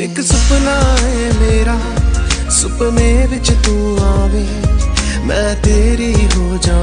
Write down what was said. एक सपना है मेरा, सपने विच तू आवे, मैं तेरी हो जा।